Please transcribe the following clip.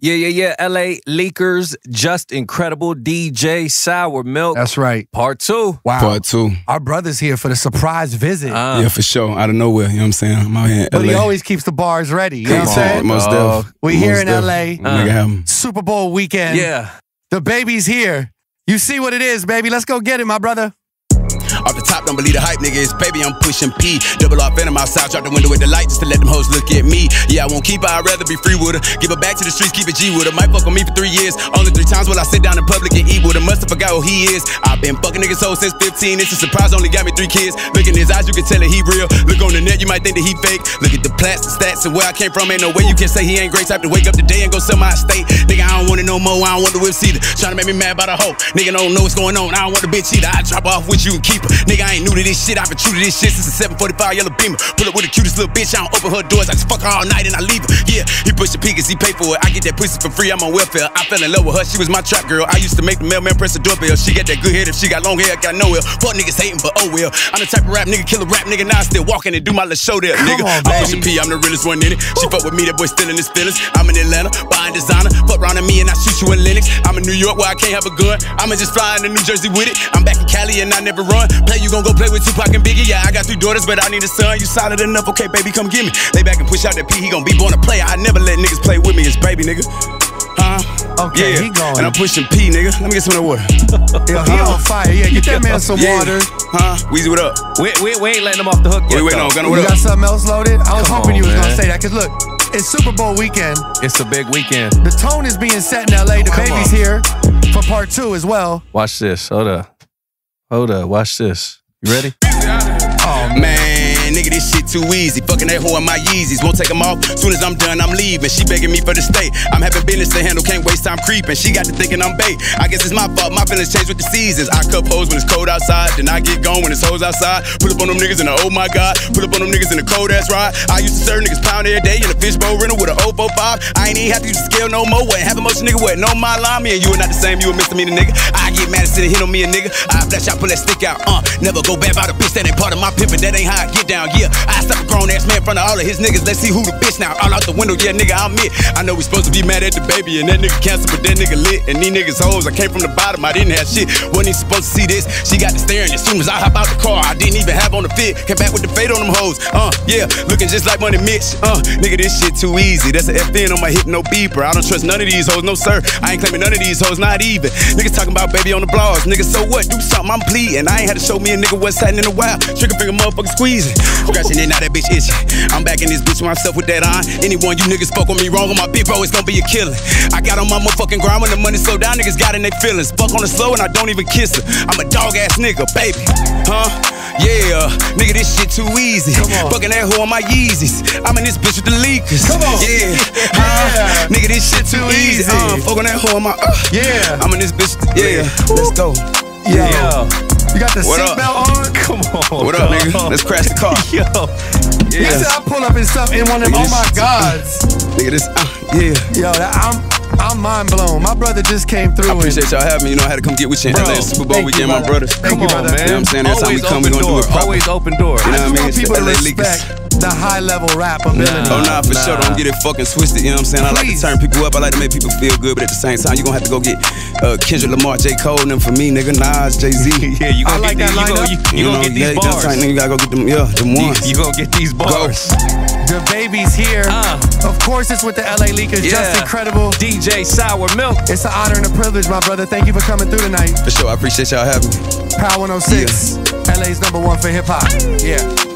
Yeah. LA Leakers, just incredible. DJ Sour Milk. That's right. Part two. Wow. Part two. Our brother's here for the surprise visit. Yeah, for sure. Out of nowhere. You know what I'm saying? I'm out here in LA. But he always keeps the bars ready. You know what I'm saying? Most def. We here in LA. Super Bowl weekend. Yeah. The baby's here. You see what it is, baby. Let's go get it, my brother. Off the top, don't believe the hype, niggas. Baby, I'm pushing P. Double R Venom outside, drop the window with the light just to let them hoes look at me. Yeah, I won't keep her, I'd rather be free with her. Give her back to the streets, keep it G with her. Might fuck on me for 3 years. Only 3 times will I sit down in public and eat with her. Must've forgot who he is. I've been fucking niggas hoes since 15. It's a surprise, only got me 3 kids. Look in his eyes, you can tell that he real. Look on the net, you might think that he fake. Look at the plastic stats and where I came from. Ain't no way you can say he ain't great. Type to wake up today and go sell my estate. Nigga, I don't want it no more, I don't want the whips either. Tryna make me mad about a hoe. Nigga don't know what's going on, I don't want the bitch either. I drop off with you and keep her. Nigga, I ain't new to this shit, I've been true to this shit since a 745 yellow beamer. Pull up with the cutest little bitch, I don't open her doors, I just fuck her all night and I leave her. Yeah, he push the peak cause he pay for it. I get that pussy for free, I'm on welfare. I fell in love with her, she was my trap girl. I used to make the mailman press the doorbell. She got that good head, if she got long hair, got no hair. Fuck niggas hating, but oh well. I'm the type of rap nigga, kill a rap nigga, now I still walking and do my little show there, nigga. I'm pushing P, I'm the realest one in it. She fuck with me, that boy still in his feelings. I'm in Atlanta, buying designer. Fuck round at me and I shoot you in Linux. I'm in New York where I can't have a gun. I'ma just fly into New Jersey with it. I'm back in Cali and I never run. Play, you gon' go play with Tupac and Biggie. Yeah, I got 3 daughters, but I need a son. You solid enough, okay, baby, come get me. Lay back and push out that P, he gon' be born a player. I never let niggas play with me, it's baby, nigga. Okay, yeah. He going. And I'm pushing P, nigga. Let me get some of that water. Yo, he on fire. Yeah, get that man some water. Weezy, what up? We ain't letting him off the hook yet. You got something else loaded? I was hoping you was gonna say that, cause look, it's Super Bowl weekend. It's a big weekend. The tone is being set in LA. The baby's here for part 2 as well. Watch this. Hold up. Watch this. You ready? Oh, man, nigga, this shit too easy. Fucking that hoe in my Yeezys. Won't take them off. Soon as I'm done, I'm leaving. She begging me for the stay. I'm having business to handle. Can't waste time creeping. She got to thinking I'm bait. I guess it's my fault. My feelings change with the seasons. I cup hoes when it's cold outside. Then I get gone when it's hoes outside. Pull up on them niggas in the oh my God. Pull up on them niggas in the cold ass ride. I used to serve niggas pound every day in a fishbowl rental with a 045. I ain't even have to use the scale no more. Wasn't having much nigga. Wasn't on my line. Me and you are not the same. You a misdemeanor nigga. I get mad and sit and hit on me a nigga. I flash out, pull that stick out. Never go back about a bitch that ain't part of my. Pimpin', that ain't how I get down, yeah. I stop a grown ass man in front of all of his niggas. Let's see who the bitch now. All out the window, yeah, nigga, I'm it. I know we supposed to be mad at the baby and that nigga canceled, but that nigga lit. And these niggas hoes, I came from the bottom, I didn't have shit. Wasn't even supposed to see this. She got to staring as soon as I hop out the car. I didn't even have on the fit. Came back with the fade on them hoes. Yeah, looking just like Money Mitch. Nigga, this shit too easy. That's an FN on my hip, no beeper. I don't trust none of these hoes, no sir. I ain't claiming none of these hoes, not even. Niggas talking about baby on the blogs. Nigga, so what? Do something, I'm pleading. I ain't had to show me a nigga what's happening in a while. Trigger finger motherfucker squeezing, scratching it, now that bitch itching. I'm back in this bitch myself with that on. Anyone you niggas fuck with me wrong on my big bro, it's gonna be a killing. I got on my motherfucking grind when the money slow down, niggas got in their feelings. Fuck on the slow and I don't even kiss her. I'm a dog ass nigga, baby. Yeah, nigga, this shit too easy. Fucking that hoe on my Yeezys. I'm in this bitch with the Leakers. Come on. Yeah, nigga, this shit too easy. Fucking that hoe on my. Yeah, I'm in this bitch. Yeah, let's go. Yeah. You got the seatbelt on? Come on. What up, nigga? Let's crash the car. Yo. Yeah. You said I pull up in something in one of them. Oh my gods. Nigga, this. Yo, I'm mind blown. My brother just came through. I appreciate y'all having me. You know I had to come get with you in LA Super Bowl weekend, my brothers. Thank you, brother. You know what I'm saying? Every time we come, we gonna do it proper. Always open door. You know what I mean? I just want people to respect the high level rap ability. Sure, don't get it fucking twisted, you know what I'm saying? I like to turn people up, I like to make people feel good, but at the same time, you gonna have to go get Kendrick Lamar, J Cole, and them for me, nigga, Nas, Jay-Z. Yeah, you gonna get these bars. You gotta go get them, them ones. You gonna get these bars. The baby's here. Of course, it's with the LA Leakers. Just incredible. DJ Sour Milk. It's an honor and a privilege, my brother. Thank you for coming through tonight. For sure, I appreciate y'all having me. Power 106, LA's #1 for hip hop. Yeah.